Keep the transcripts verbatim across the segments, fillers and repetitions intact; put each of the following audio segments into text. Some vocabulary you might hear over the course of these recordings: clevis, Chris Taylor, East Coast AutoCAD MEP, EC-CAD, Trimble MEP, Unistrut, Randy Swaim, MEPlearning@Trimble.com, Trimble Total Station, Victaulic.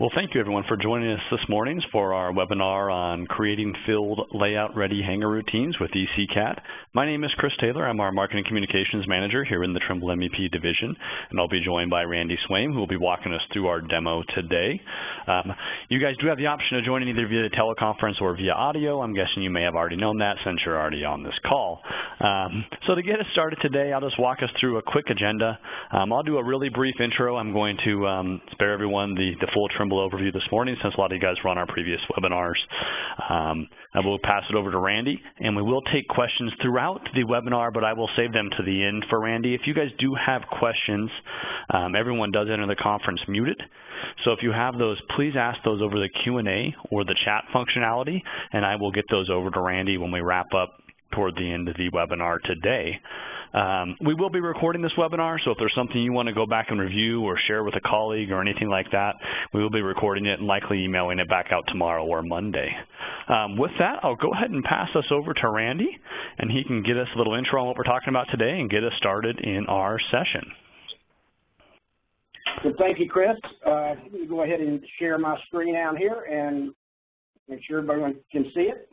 Well, thank you everyone for joining us this morning for our webinar on creating field layout-ready hanger routines with E C CAD. My name is Chris Taylor. I'm our Marketing Communications Manager here in the Trimble M E P division, and I'll be joined by Randy Swaim, who will be walking us through our demo today. Um, you guys do have the option of joining either via teleconference or via audio. I'm guessing you may have already known that since you're already on this call. Um, so to get us started today, I'll just walk us through a quick agenda. Um, I'll do a really brief intro. I'm going to um, spare everyone the, the full Trimble overview this morning since a lot of you guys were on our previous webinars. Um, I will pass it over to Randy, and we will take questions throughout the webinar, but I will save them to the end for Randy. If you guys do have questions, um, everyone does enter the conference muted. So if you have those, please ask those over the Q and A or the chat functionality, and I will get those over to Randy when we wrap up toward the end of the webinar today. Um, we will be recording this webinar, so if there's something you want to go back and review or share with a colleague or anything like that, we will be recording it and likely emailing it back out tomorrow or Monday. Um, with that, I'll go ahead and pass us over to Randy, and he can get us a little intro on what we're talking about today and get us started in our session. Well, thank you, Chris. Uh, let me go ahead and share my screen down here and make sure everyone can see it.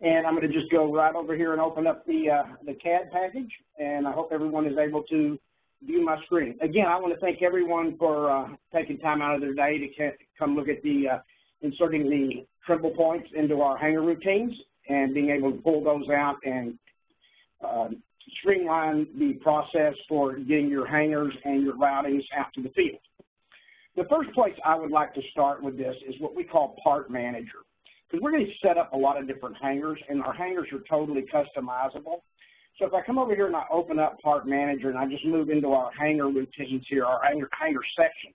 And I'm going to just go right over here and open up the, uh, the C A D package, and I hope everyone is able to view my screen. Again, I want to thank everyone for uh, taking time out of their day to come look at the uh, inserting the Trimble points into our hanger routines and being able to pull those out and uh, streamline the process for getting your hangers and your routings out to the field. The first place I would like to start with this is what we call part manager, because we're going to set up a lot of different hangers, and our hangers are totally customizable. So if I come over here and I open up Part Manager and I just move into our hanger routines here, our hanger, hanger section,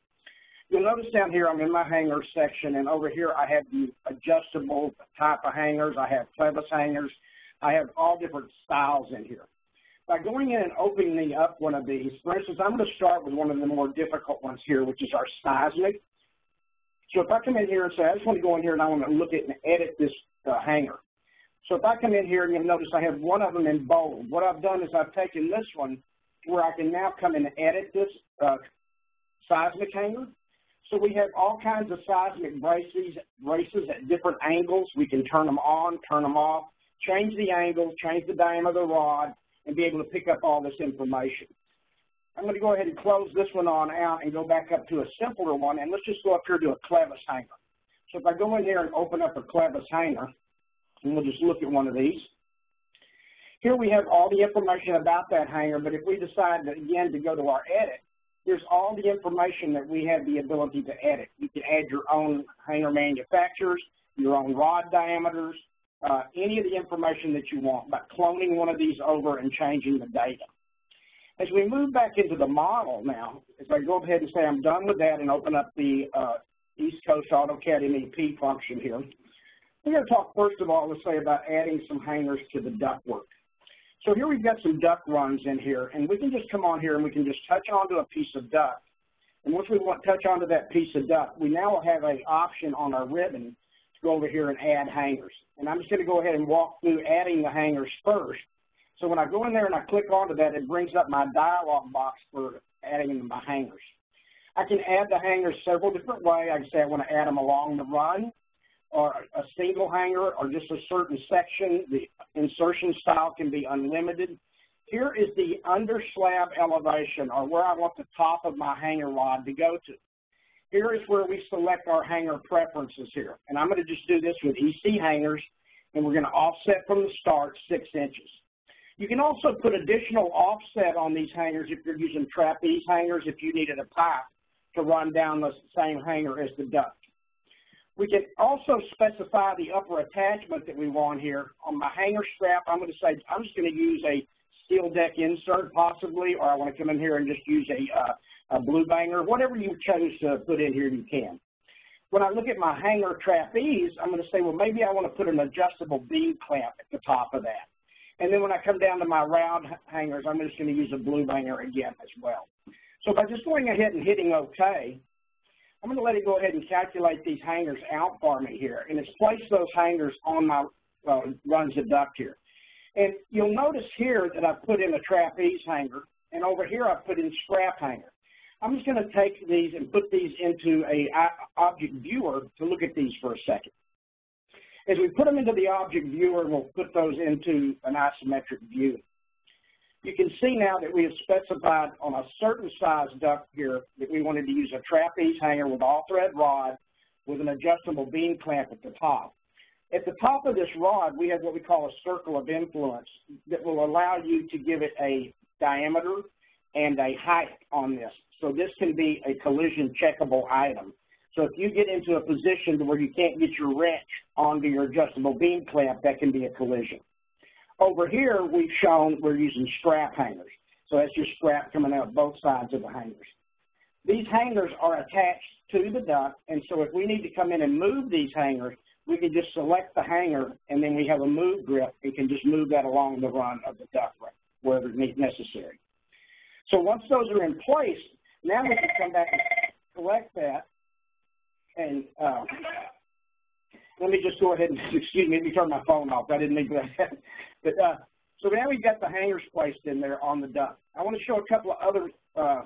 you'll notice down here I'm in my hanger section, and over here I have the adjustable type of hangers, I have clevis hangers, I have all different styles in here. By going in and opening up one of these, for instance, I'm going to start with one of the more difficult ones here, which is our seismic. So if I come in here and say, I just want to go in here and I want to look at and edit this uh, hanger. So if I come in here, and you'll notice I have one of them in bold. What I've done is I've taken this one where I can now come and edit this uh, seismic hanger. So we have all kinds of seismic braces, braces at different angles. We can turn them on, turn them off, change the angle, change the diameter of the rod, and be able to pick up all this information. I'm going to go ahead and close this one on out and go back up to a simpler one, and let's just go up here to a clevis hanger. So if I go in here and open up a clevis hanger, and we'll just look at one of these. Here we have all the information about that hanger, but if we decide, that, again, to go to our edit, here's all the information that we have the ability to edit. You can add your own hanger manufacturers, your own rod diameters, uh, any of the information that you want by cloning one of these over and changing the data. As we move back into the model now, as I go ahead and say I'm done with that and open up the uh, East Coast AutoCAD M E P function here, we're going to talk first of all, let's say, about adding some hangers to the ductwork. So here we've got some duct runs in here, and we can just come on here and we can just touch onto a piece of duct. And once we want to touch onto that piece of duct, we now have an option on our ribbon to go over here and add hangers. And I'm just going to go ahead and walk through adding the hangers first. So when I go in there and I click onto that, it brings up my dialog box for adding my hangers. I can add the hangers several different ways. I can say I want to add them along the run, or a single hanger, or just a certain section. The insertion style can be unlimited. Here is the under slab elevation, or where I want the top of my hanger rod to go to. Here is where we select our hanger preferences here. And I'm going to just do this with E C hangers, and we're going to offset from the start six inches. You can also put additional offset on these hangers if you're using trapeze hangers, if you needed a pipe to run down the same hanger as the duct. We can also specify the upper attachment that we want here. On my hanger strap, I'm going to say I'm just going to use a steel deck insert possibly, or I want to come in here and just use a, uh, a blue banger. Whatever you chose to put in here, you can. When I look at my hanger trapeze, I'm going to say, well, maybe I want to put an adjustable bead clamp at the top of that. And then when I come down to my round hangers, I'm just going to use a blue hanger again as well. So by just going ahead and hitting OK, I'm going to let it go ahead and calculate these hangers out for me here. And it's placed those hangers on my uh, runs of duct here. And you'll notice here that I've put in a trapeze hanger, and over here I've put in scrap hanger. I'm just going to take these and put these into a object viewer to look at these for a second. As we put them into the object viewer, we'll put those into an isometric view. You can see now that we have specified on a certain size duct here that we wanted to use a trapeze hanger with all thread rod with an adjustable beam clamp at the top. At the top of this rod, we have what we call a circle of influence that will allow you to give it a diameter and a height on this. So this can be a collision checkable item. So if you get into a position where you can't get your wrench onto your adjustable beam clamp, that can be a collision. Over here, we've shown we're using strap hangers. So that's your strap coming out both sides of the hangers. These hangers are attached to the duct, and so if we need to come in and move these hangers, we can just select the hanger, and then we have a move grip and can just move that along the run of the duct ring wherever necessary. So once those are in place, now we can come back and select that. And uh, let me just go ahead and, excuse me, let me turn my phone off. I didn't mean that. But, uh, so now we've got the hangers placed in there on the duct. I want to show a couple of other uh,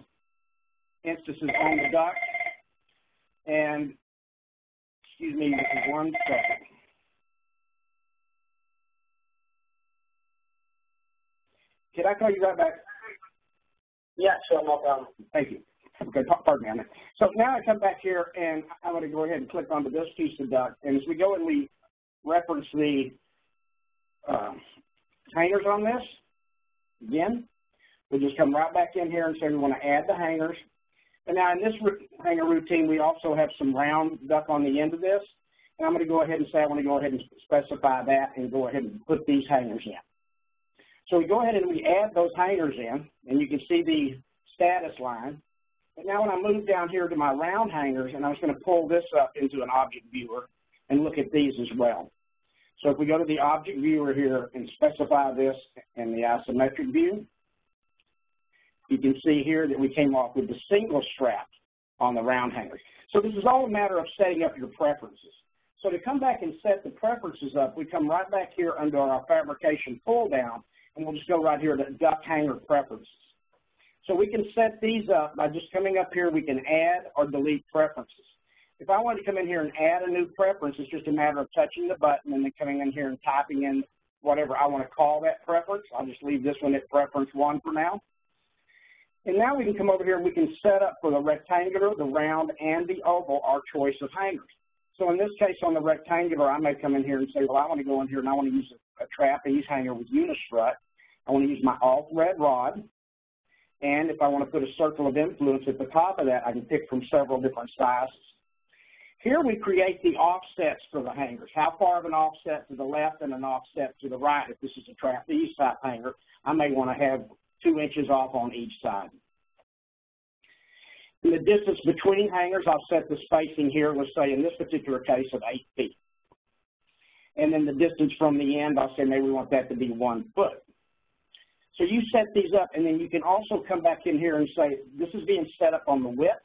instances on the duct. And, excuse me, this is one second. Can I call you right back? Yeah, sure, no problem. Thank you. Okay, pardon me on that. So now I come back here, and I'm going to go ahead and click onto this piece of duct. And as we go and we reference the uh, hangers on this, again, we'll just come right back in here and say we want to add the hangers. And now in this hanger routine, we also have some round duct on the end of this. And I'm going to go ahead and say I want to go ahead and specify that and go ahead and put these hangers in. So we go ahead and we add those hangers in, and you can see the status line. But now when I move down here to my round hangers, and I'm just going to pull this up into an object viewer and look at these as well. So if we go to the object viewer here and specify this in the isometric view, you can see here that we came off with the single strap on the round hangers. So this is all a matter of setting up your preferences. So to come back and set the preferences up, we come right back here under our fabrication pull down, and we'll just go right here to duct hanger preferences. So we can set these up by just coming up here. We can add or delete preferences. If I wanted to come in here and add a new preference, it's just a matter of touching the button and then coming in here and typing in whatever I want to call that preference. I'll just leave this one at preference one for now. And now we can come over here and we can set up for the rectangular, the round, and the oval our choice of hangers. So in this case on the rectangular, I may come in here and say, well, I want to go in here and I want to use a, a trapeze hanger with Unistrut. I want to use my all-thread rod. And if I want to put a circle of influence at the top of that, I can pick from several different sizes. Here we create the offsets for the hangers. How far of an offset to the left and an offset to the right? If this is a trapeze type hanger, I may want to have two inches off on each side. And the distance between hangers, I'll set the spacing here, let's say in this particular case of eight feet. And then the distance from the end, I'll say maybe we want that to be one foot. So you set these up, and then you can also come back in here and say, this is being set up on the width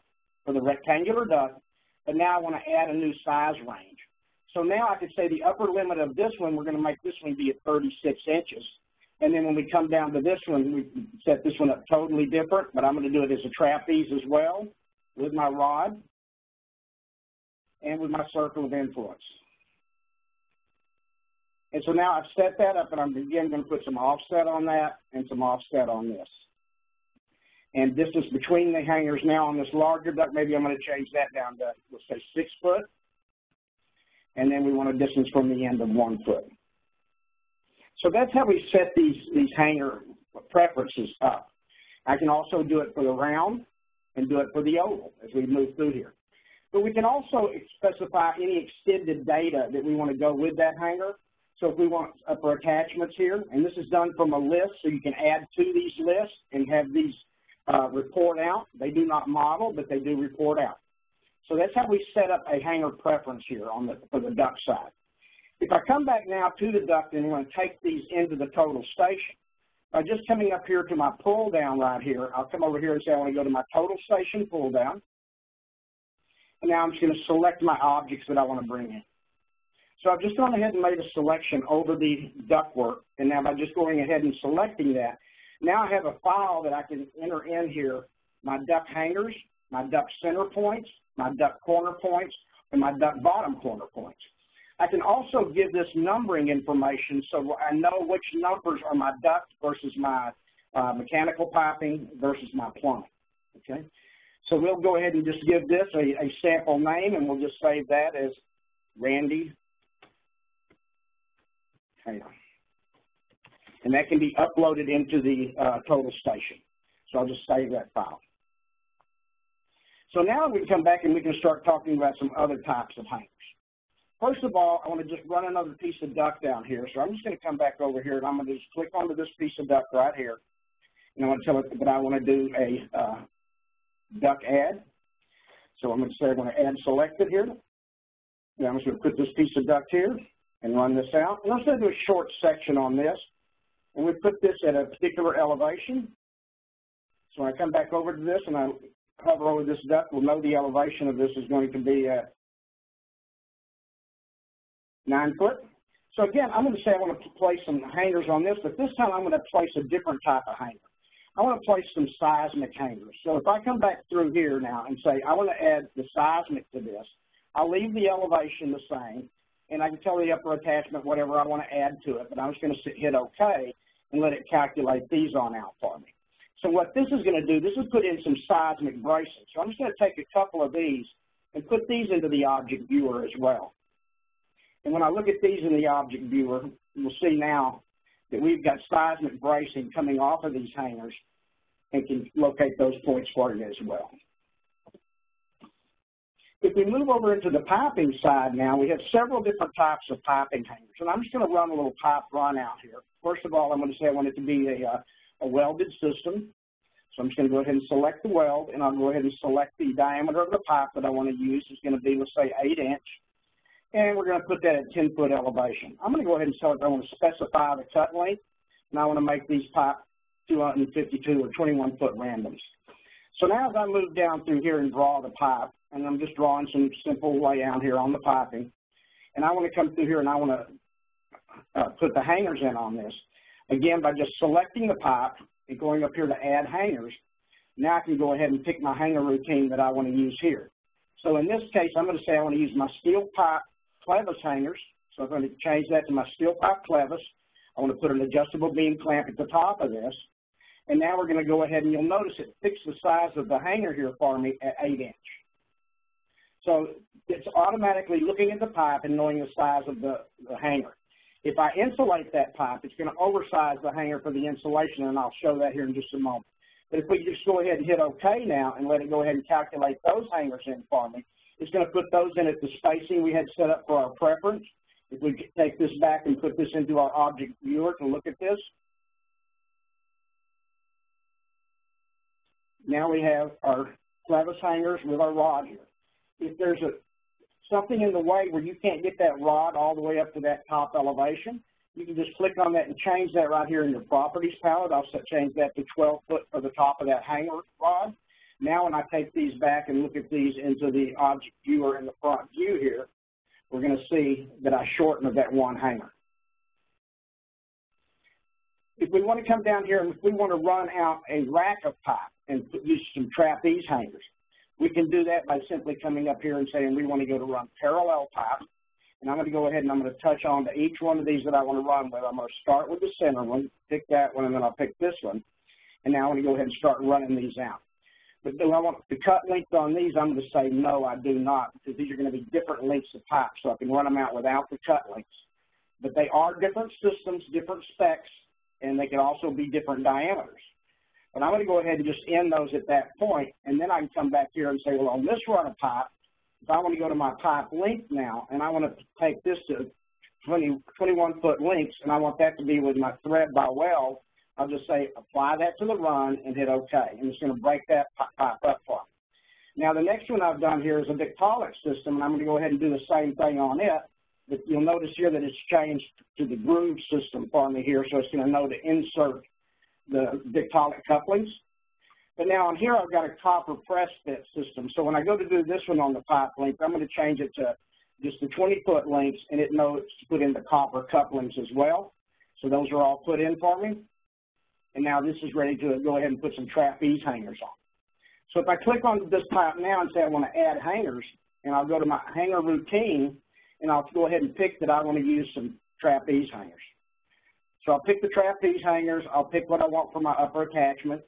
for the rectangular duct, but now I want to add a new size range. So now I could say the upper limit of this one, we're going to make this one be at thirty-six inches. And then when we come down to this one, we set this one up totally different, but I'm going to do it as a trapeze as well with my rod and with my circle of influence. And so now I've set that up, and I'm again going to put some offset on that and some offset on this. And distance between the hangers now on this larger duct, maybe I'm going to change that down to, let's say, six foot. And then we want a distance from the end of one foot. So that's how we set these, these hanger preferences up. I can also do it for the round and do it for the oval as we move through here. But we can also specify any extended data that we want to go with that hanger. So if we want upper attachments here, and this is done from a list, so you can add to these lists and have these uh, report out. They do not model, but they do report out. So that's how we set up a hanger preference here on the, for the duct side. If I come back now to the duct and I'm going to take these into the total station, by just coming up here to my pull down right here, I'll come over here and say I want to go to my total station pull down. And now I'm just going to select my objects that I want to bring in. So I've just gone ahead and made a selection over the ductwork, and now by just going ahead and selecting that, now I have a file that I can enter in here my duct hangers, my duct center points, my duct corner points, and my duct bottom corner points. I can also give this numbering information so I know which numbers are my duct versus my uh, mechanical piping versus my plumbing, okay? So we'll go ahead and just give this a, a sample name, and we'll just save that as Randy. Hang on. And that can be uploaded into the uh, total station. So I'll just save that file. So now we can come back and we can start talking about some other types of hangers. First of all, I want to just run another piece of duct down here. So I'm just going to come back over here, and I'm going to just click onto this piece of duct right here. And I want to tell it that I want to do a uh, duct add. So I'm going to say I'm going to add selected here. Now I'm just going to put this piece of duct here and run this out. And I'm going to do a short section on this. And we put this at a particular elevation. So when I come back over to this and I hover over this duct, we'll know the elevation of this is going to be uh, nine foot. So again, I'm going to say I want to place some hangers on this, but this time I'm going to place a different type of hanger. I want to place some seismic hangers. So if I come back through here now and say I want to add the seismic to this, I'll leave the elevation the same, and I can tell the upper attachment whatever I want to add to it, but I'm just going to hit OK and let it calculate these on out for me. So what this is going to do, this is put in some seismic braces. So I'm just going to take a couple of these and put these into the object viewer as well. And when I look at these in the object viewer, you'll see now that we've got seismic bracing coming off of these hangers and can locate those points for it as well. If we move over into the piping side now, we have several different types of piping hangers. And I'm just going to run a little pipe run out here. First of all, I'm going to say I want it to be a, uh, a welded system. So I'm just going to go ahead and select the weld, and I'll go ahead and select the diameter of the pipe that I want to use. It's going to be, let's say, eight inch. And we're going to put that at ten foot elevation. I'm going to go ahead and tell it that I want to specify the cut length, and I want to make these pipe two hundred fifty-two or twenty-one foot randoms. So now as I move down through here and draw the pipe, and I'm just drawing some simple layout here on the piping, and I want to come through here and I want to uh, put the hangers in on this. Again, by just selecting the pipe and going up here to add hangers, now I can go ahead and pick my hanger routine that I want to use here. So in this case, I'm going to say I want to use my steel pipe clevis hangers. So I'm going to change that to my steel pipe clevis. I want to put an adjustable beam clamp at the top of this. And now we're going to go ahead and you'll notice it fixed the size of the hanger here for me at eight inch. So it's automatically looking at the pipe and knowing the size of the, the hanger. If I insulate that pipe, it's going to oversize the hanger for the insulation, and I'll show that here in just a moment. But if we just go ahead and hit OK now and let it go ahead and calculate those hangers in for me, it's going to put those in at the spacing we had set up for our preference. If we take this back and put this into our object viewer to look at this, now we have our clevis hangers with our rod here. If there's a, something in the way where you can't get that rod all the way up to that top elevation, you can just click on that and change that right here in your properties palette. I'll set, change that to twelve foot for the top of that hanger rod. Now when I take these back and look at these into the object viewer in the front view here, we're going to see that I shortened that one hanger. If we want to come down here and if we want to run out a rack of pipe and use some trapeze hangers, we can do that by simply coming up here and saying we want to go to run parallel pipe. And I'm going to go ahead and I'm going to touch on to each one of these that I want to run with. I'm going to start with the center one, pick that one, and then I'll pick this one. And now I'm going to go ahead and start running these out. But do I want the cut length on these? I'm going to say no, I do not, because these are going to be different lengths of pipe, so I can run them out without the cut lengths. But they are different systems, different specs, and they can also be different diameters. But I'm going to go ahead and just end those at that point, and then I can come back here and say, well, on this run of pipe, if I want to go to my pipe length now, and I want to take this to twenty, twenty-one foot lengths, and I want that to be with my thread by weld, I'll just say apply that to the run and hit OK. And it's going to break that pipe up for me. Now, the next one I've done here is a Victaulic system, and I'm going to go ahead and do the same thing on it. But you'll notice here that it's changed to the groove system for me here, so it's going to know to insert the Victaulic couplings. But now on here, I've got a copper press fit system. So when I go to do this one on the pipe length, I'm going to change it to just the twenty foot lengths, and it knows to put in the copper couplings as well. So those are all put in for me. And now this is ready to go ahead and put some trapeze hangers on. So if I click on this pipe now and say I want to add hangers, and I'll go to my hanger routine, and I'll go ahead and pick that I want to use some trapeze hangers. So I'll pick the trapeze hangers, I'll pick what I want for my upper attachment,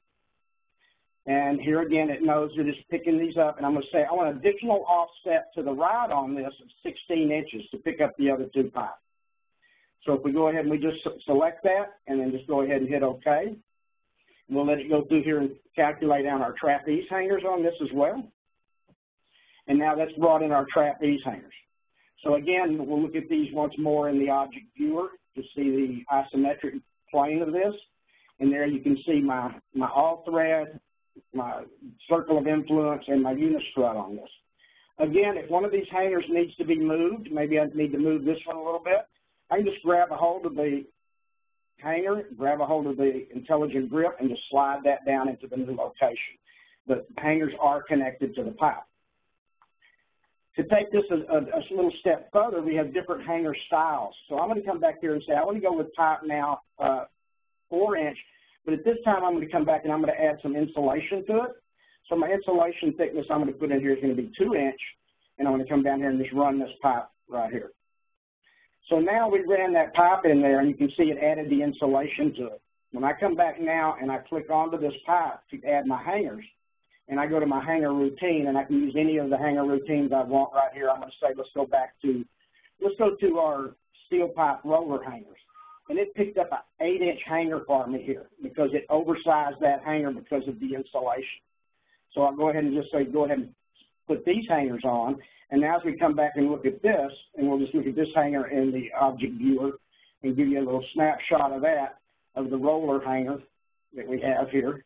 and here again it knows that it's picking these up, and I'm going to say I want an additional offset to the right on this of sixteen inches to pick up the other two pipes. So if we go ahead and we just select that, and then just go ahead and hit OK, we'll let it go through here and calculate out our trapeze hangers on this as well. And now that's brought in our trapeze hangers. So again, we'll look at these once more in the object viewer to see the isometric plane of this. And there you can see my, my all thread, my circle of influence, and my Unistrut on this. Again, if one of these hangers needs to be moved, maybe I need to move this one a little bit, I can just grab a hold of the hanger, grab a hold of the intelligent grip, and just slide that down into the new location. The hangers are connected to the pipe. To take this a, a, a little step further, we have different hanger styles. So I'm going to come back here and say I want to go with pipe now, uh, four inch, but at this time I'm going to come back and I'm going to add some insulation to it. So my insulation thickness I'm going to put in here is going to be two inch, and I'm going to come down here and just run this pipe right here. So now we ran that pipe in there, and you can see it added the insulation to it. When I come back now and I click onto this pipe to add my hangers, and I go to my hanger routine, and I can use any of the hanger routines I want right here. I'm going to say let's go back to, let's go to our steel pipe roller hangers. And it picked up an eight inch hanger for me here because it oversized that hanger because of the insulation. So I'll go ahead and just say go ahead and put these hangers on. And now as we come back and look at this, and we'll just look at this hanger in the object viewer and give you a little snapshot of that, of the roller hanger that we have here,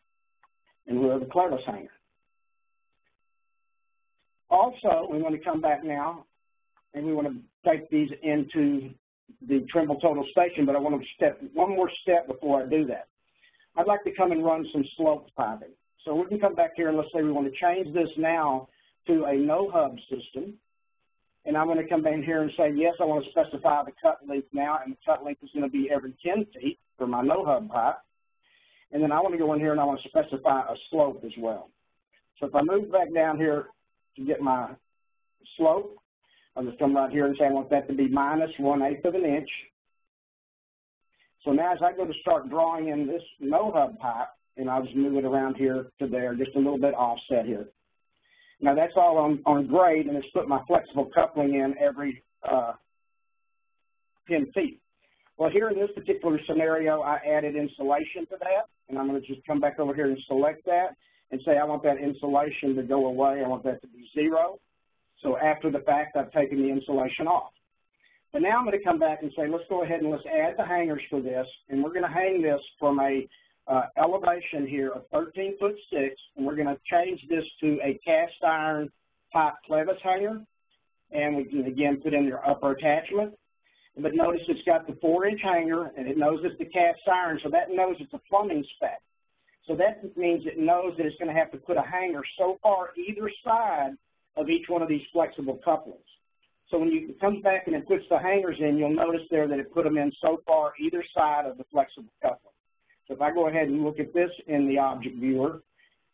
and we'll have the cordless hanger. Also, we want to come back now, and we want to take these into the Trimble Total Station, but I want to step one more step before I do that. I'd like to come and run some sloped piping. So we can come back here, and let's say we want to change this now to a no-hub system, and I'm going to come down here and say, yes, I want to specify the cut length now, and the cut length is going to be every ten feet for my no-hub pipe, and then I want to go in here and I want to specify a slope as well. So if I move back down here to get my slope, I'll just come right here and say I want that to be minus one eighth of an inch. So now as I go to start drawing in this no-hub pipe, and I'll just move it around here to there, just a little bit offset here. Now that's all on, on grade, and it's put my flexible coupling in every uh, ten feet. Well, here in this particular scenario, I added insulation to that, and I'm going to just come back over here and select that and say I want that insulation to go away. I want that to be zero. So after the fact, I've taken the insulation off. But now I'm going to come back and say let's go ahead and let's add the hangers for this, and we're going to hang this from a Uh, elevation here of thirteen foot six, and we're going to change this to a cast iron pipe clevis hanger, and we can again put in your upper attachment. But notice it's got the four inch hanger, and it knows it's the cast iron, so that knows it's a plumbing spec. So that means it knows that it's going to have to put a hanger so far either side of each one of these flexible couplings. So when you come back and it puts the hangers in, you'll notice there that it put them in so far either side of the flexible coupling. So if I go ahead and look at this in the object viewer,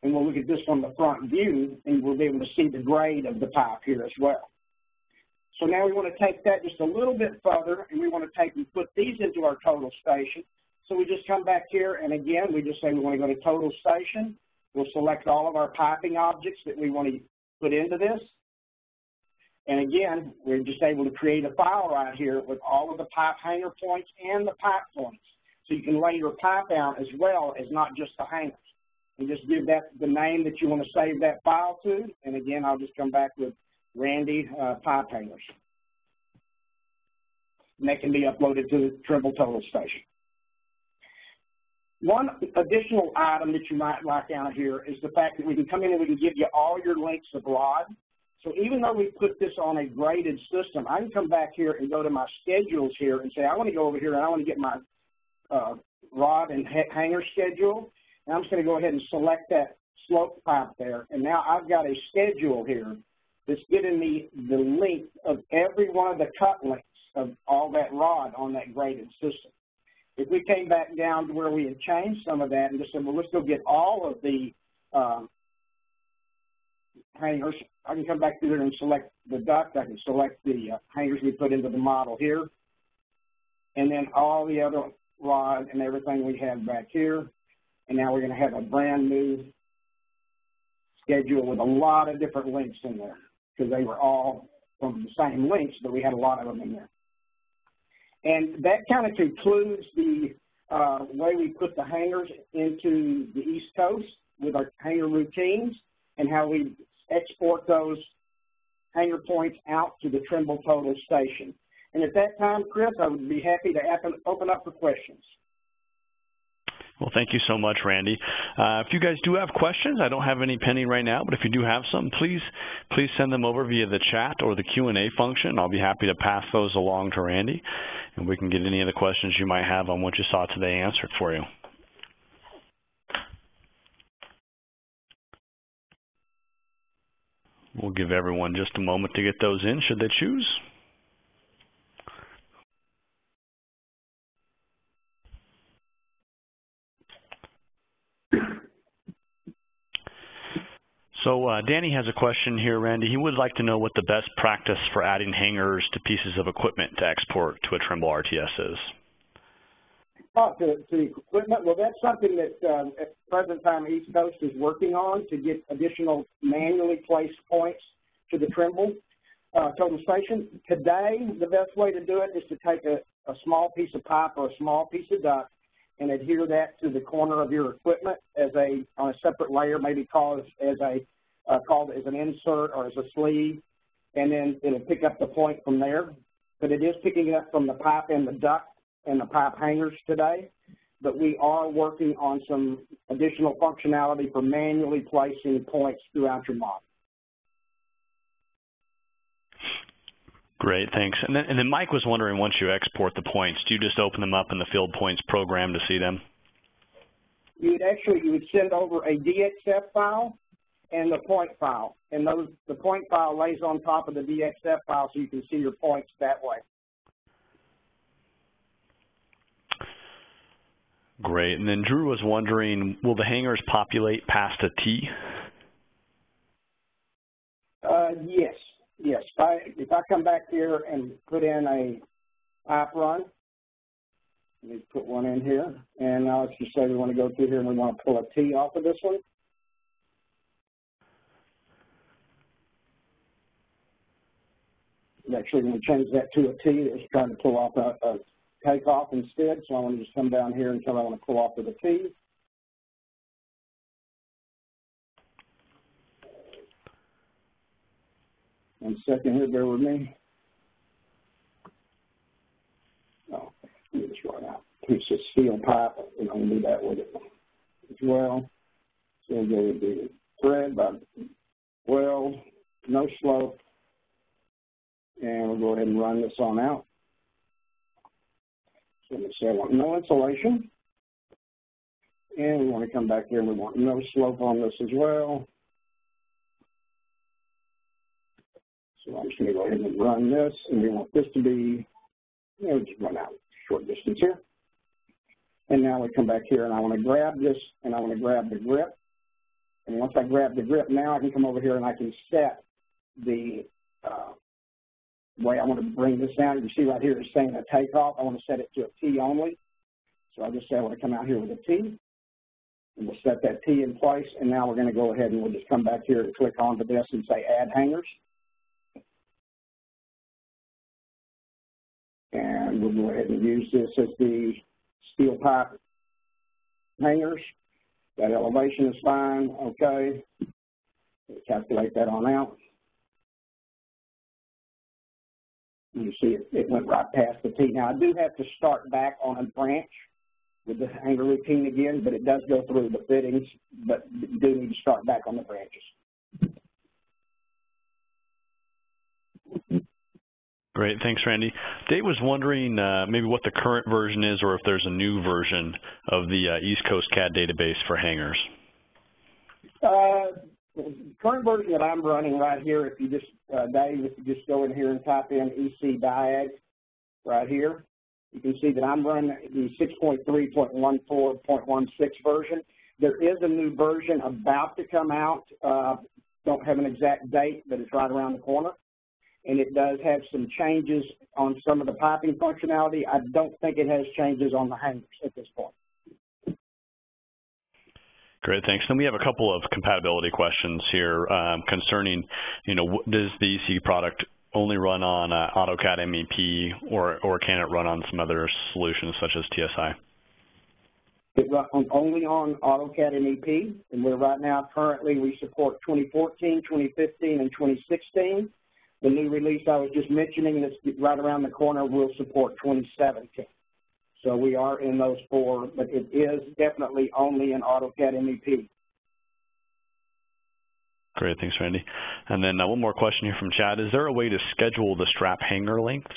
and we'll look at this from the front view, and we'll be able to see the grade of the pipe here as well. So now we want to take that just a little bit further, and we want to take and put these into our total station. So we just come back here, and again, we just say we want to go to total station. We'll select all of our piping objects that we want to put into this. And again, we're just able to create a file right here with all of the pipe hanger points and the pipe points. So you can lay your pipe out as well as not just the hangers. And just give that the name that you want to save that file to. And again, I'll just come back with Randy uh, Pipe Hangers. And that can be uploaded to the Trimble Total Station. One additional item that you might like out here is the fact that we can come in and we can give you all your lengths of rod. So even though we put this on a graded system, I can come back here and go to my schedules here and say, I want to go over here and I want to get my Uh, rod and hanger schedule, and I'm just going to go ahead and select that slope pipe there, and now I've got a schedule here that's giving me the length of every one of the cut lengths of all that rod on that graded system. If we came back down to where we had changed some of that and just said, well, let's go get all of the uh, hangers. I can come back through there and select the duct. I can select the uh, hangers we put into the model here. And then all the other rods and everything we have back here. And now we're going to have a brand new schedule with a lot of different links in there, because they were all from the same links, but we had a lot of them in there. And that kind of concludes the uh, way we put the hangers into the East Coast with our hanger routines and how we export those hanger points out to the Trimble Total Station. And at that time, Chris, I would be happy to open up for questions. Well, thank you so much, Randy. Uh, if you guys do have questions, I don't have any pending right now, but if you do have some, please please send them over via the chat or the Q and A function. I'll be happy to pass those along to Randy, and we can get any of the questions you might have on what you saw today answered for you. We'll give everyone just a moment to get those in, should they choose. So uh, Danny has a question here, Randy. He would like to know what the best practice for adding hangers to pieces of equipment to export to a Trimble R T S is. Oh, to, to equipment? Well, that's something that um, at the present time East Coast is working on to get additional manually placed points to the Trimble uh, Total Station. Today, the best way to do it is to take a, a small piece of pipe or a small piece of duct and adhere that to the corner of your equipment as a on a separate layer, maybe called as a Uh, called as an insert or as a sleeve, and then it'll pick up the point from there. But it is picking it up from the pipe and the duct and the pipe hangers today. But we are working on some additional functionality for manually placing points throughout your model. Great, thanks. And then, and then Mike was wondering, once you export the points, do you just open them up in the Field Points program to see them? You would actually you would send over a D X F file and the point file, and those, the point file lays on top of the D X F file, so you can see your points that way. Great, and then Drew was wondering, will the hangers populate past a T? Uh, yes, yes. If I, if I come back here and put in a pipe run, let me put one in here, and now let's just say we want to go through here and we want to pull a T off of this one. Actually, I'm going to change that to a T. It was trying to pull off a, a takeoff instead, so I want to just come down here until I want to pull off of the T. One second here, bear with me. Oh, let me just run out. Piece of steel pipe. We're going to do that with it as well. So we'll go with the thread by weld, no slope. And we'll go ahead and run this on out. So we say I want no insulation. And we want to come back here and we want no slope on this as well. So I'm just going to go ahead and run this. And we want this to be, you know, just run out short distance here. And now we come back here and I want to grab this and I want to grab the grip. And once I grab the grip, now I can come over here and I can set the uh, way I want to bring this down. You see right here it's saying a takeoff. I want to set it to a T only. So I just say I want to come out here with a T. And we'll set that T in place. And now we're going to go ahead and we'll just come back here and click onto this and say add hangers. And we'll go ahead and use this as the steel pipe hangers. That elevation is fine. Okay. We'll calculate that on out. You see, it, it went right past the T. Now, I do have to start back on a branch with the hanger routine again, but it does go through the fittings, but you do need to start back on the branches. Great. Thanks, Randy. Dave was wondering uh, maybe what the current version is or if there's a new version of the uh, East Coast C A D database for hangers. Uh, The current version that I'm running right here, if you just, uh, Dave, if you just go in here and type in E C diag right here, you can see that I'm running the six point three point one four point one six version. There is a new version about to come out uh, don't have an exact date, but it's right around the corner. And it does have some changes on some of the piping functionality. I don't think it has changes on the hangers at this point. Great, thanks. Then we have a couple of compatibility questions here um, concerning, you know, does the E C product only run on uh, AutoCAD M E P, or or can it run on some other solutions such as T S I? It runs only on AutoCAD M E P, and we're right now currently we support twenty fourteen, twenty fifteen, and twenty sixteen. The new release I was just mentioning that's right around the corner will support twenty seventeen. So we are in those four, but it is definitely only in AutoCAD M E P. Great, thanks, Randy. And then uh, one more question here from Chad. Is there a way to schedule the strap hanger lengths?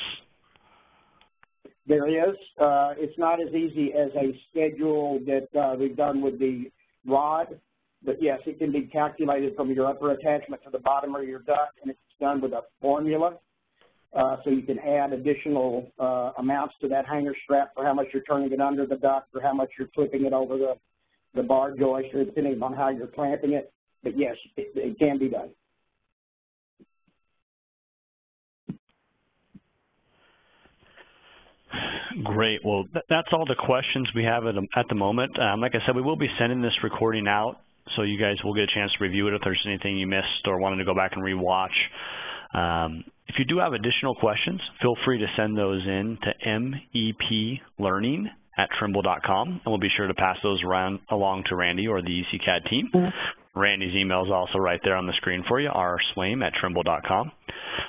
There is. Uh, it's not as easy as a schedule that uh, we've done with the rod, but yes, it can be calculated from your upper attachment to the bottom of your duct, and it's done with a formula. Uh, so you can add additional uh, amounts to that hanger strap for how much you're turning it under the duct or how much you're flipping it over the, the bar joist, or depending on how you're clamping it. But yes, it, it can be done. Great. Well, th that's all the questions we have at, at the moment. Um, like I said, we will be sending this recording out, so you guys will get a chance to review it if there's anything you missed or wanted to go back and rewatch. Um, if you do have additional questions, feel free to send those in to M E P learning at Trimble dot com, and we'll be sure to pass those around, along to Randy or the E C C A D team. Mm-hmm. Randy's email is also right there on the screen for you, R Swaim at Trimble dot com.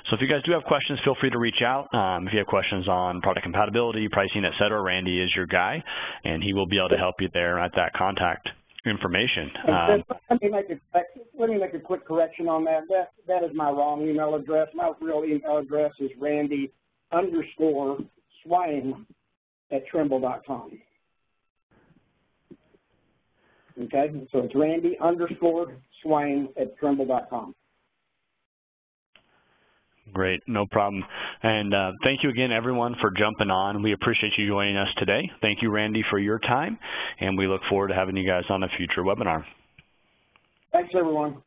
So if you guys do have questions, feel free to reach out. Um, if you have questions on product compatibility, pricing, et cetera, Randy is your guy, and he will be able to help you there at that contact information. Um, let, me make a, let me make a quick correction on that. that. That is my wrong email address. My real email address is Randy underscore Swaim at Trimble dot com. Okay, so it's Randy underscore Swaim at Trimble dot com. Great, no problem. And uh, thank you again, everyone, for jumping on. We appreciate you joining us today. Thank you, Randy, for your time, and we look forward to having you guys on a future webinar. Thanks, everyone.